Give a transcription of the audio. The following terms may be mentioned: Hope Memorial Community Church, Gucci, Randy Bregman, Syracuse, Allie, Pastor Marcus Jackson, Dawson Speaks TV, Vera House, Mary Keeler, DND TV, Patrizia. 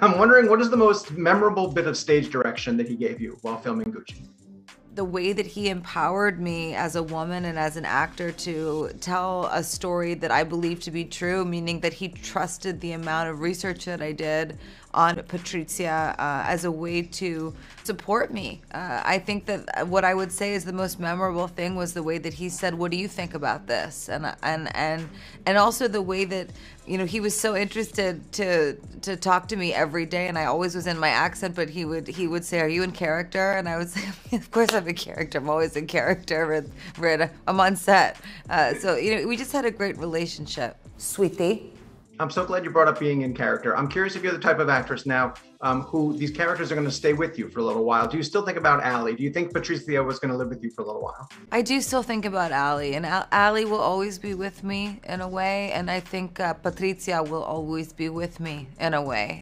I'm wondering, what is the most memorable bit of stage direction that he gave you while filming Gucci? The way that he empowered me as a woman and as an actor to tell a story that I believe to be true, meaning that he trusted the amount of research that I did on Patrizia as a way to support me. I think that what I would say is the most memorable thing was the way that he said, "What do you think about this?" And also the way that, you know, he was so interested to talk to me every day, and I always was in my accent, but he would say, "Are you in character?" And I would say, "Of course I'm in character. I'm always in character. I'm on set." So, you know, we just had a great relationship. Sweetie. I'm so glad you brought up being in character. I'm curious if you're the type of actress now who these characters are going to stay with you for a little while. Do you still think about Allie? Do you think Patrizia was going to live with you for a little while? I do still think about Allie, and Allie will always be with me in a way, and I think Patrizia will always be with me in a way.